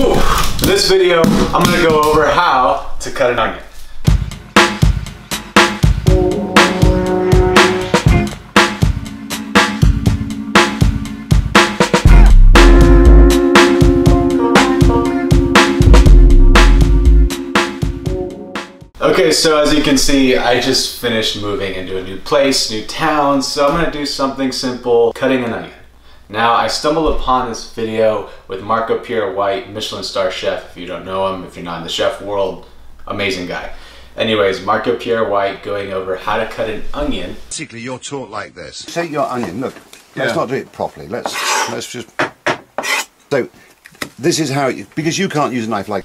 In this video, I'm gonna go over how to cut an onion. Okay, so as you can see, I just finished moving into a new place, new town, so I'm gonna do something simple, cutting an onion. Now, I stumbled upon this video with Marco Pierre White, Michelin star chef. If you don't know him, if you're not in the chef world, amazing guy. Anyways, Marco Pierre White going over how to cut an onion. Basically, you're taught like this. Take your onion, look, let's not do it properly. Let's just, so this is how, because you can't use a knife like.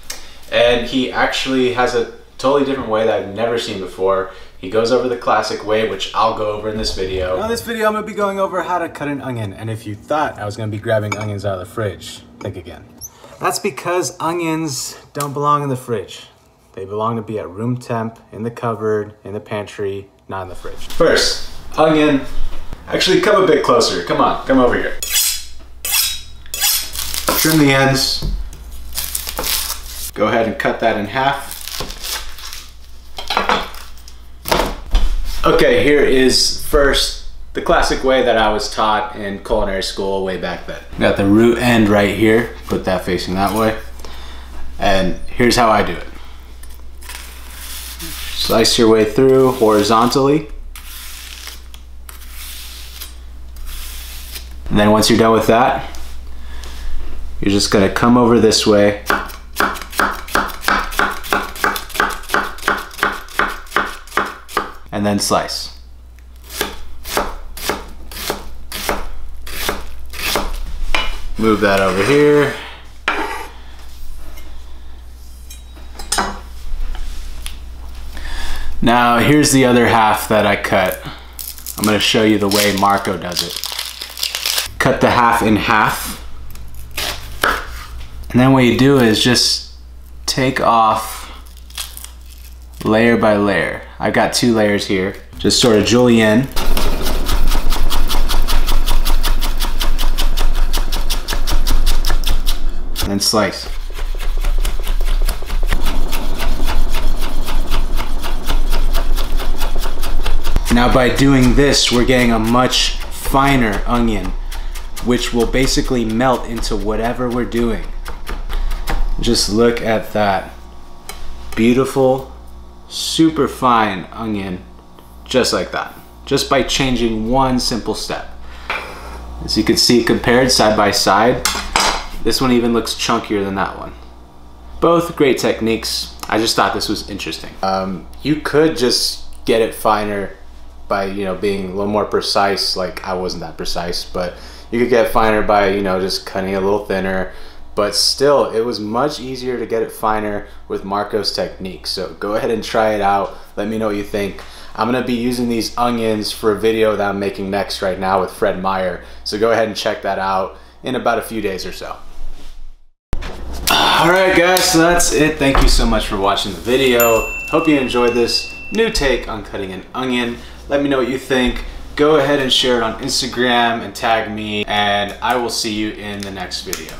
And he actually has a totally different way that I've never seen before. He goes over the classic way, which I'll go over in this video. In this video, I'm gonna be going over how to cut an onion, and if you thought I was gonna be grabbing onions out of the fridge, think again. That's because onions don't belong in the fridge. They belong to be at room temp, in the cupboard, in the pantry, not in the fridge. First, onion. Actually, come a bit closer. Come on, come over here. Trim the ends. Go ahead and cut that in half. Okay, here is first the classic way that I was taught in culinary school way back then. Got the root end right here, put that facing that way. And here's how I do it. Slice your way through horizontally. And then once you're done with that, you're just gonna come over this way. And then slice. Move that over here. Now here's the other half that I cut. I'm gonna show you the way Marco does it. Cut the half in half. And then what you do is just take off layer by layer. I've got two layers here. Just sort of julienne. And then slice. Now by doing this, we're getting a much finer onion, which will basically melt into whatever we're doing. Just look at that. Beautiful, super fine onion, just like that, just by changing one simple step. As you can see, compared side by side, this one even looks chunkier than that one. Both great techniques. I just thought this was interesting. You could just get it finer by, you know, being a little more precise. Like, I wasn't that precise, but you could get finer by, you know, just cutting a little thinner. But still, it was much easier to get it finer with Marco's technique. So go ahead and try it out. Let me know what you think. I'm gonna be using these onions for a video that I'm making next right now with Fred Meyer. So go ahead and check that out in about a few days or so. All right guys, so that's it. Thank you so much for watching the video. Hope you enjoyed this new take on cutting an onion. Let me know what you think. Go ahead and share it on Instagram and tag me, and I will see you in the next video.